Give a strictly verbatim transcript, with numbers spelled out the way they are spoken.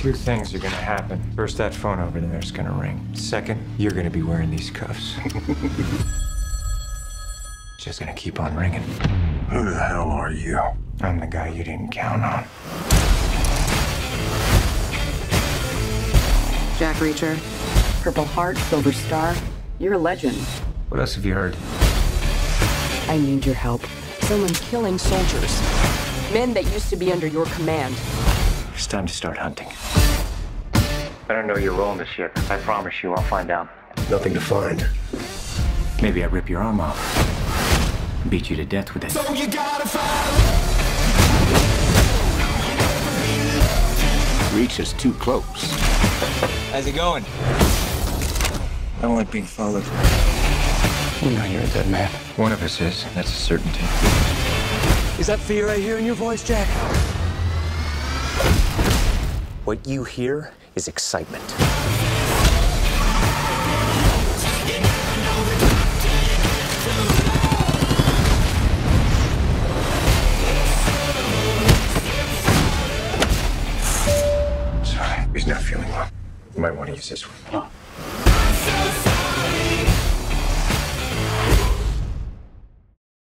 two things are gonna happen. First, that phone over there is gonna ring. Second, you're gonna be wearing these cuffs. Just gonna keep on ringing. Who the hell are you? I'm the guy you didn't count on. Jack Reacher, Purple Heart, Silver Star. You're a legend. What else have you heard? I need your help. Someone's killing soldiers. Men that used to be under your command. It's time to start hunting. I don't know your role in this shit. I promise you I'll find out. Nothing to find. Maybe I rip your arm off. Beat you to death with it. So you gotta fight. Reach is too close. How's it going? I don't like being followed. We know you're a dead man. One of us is. That's a certainty. Is that fear I hear in your voice, Jack? What you hear is excitement. Sorry, he's not feeling well. You might want to use this one. Huh?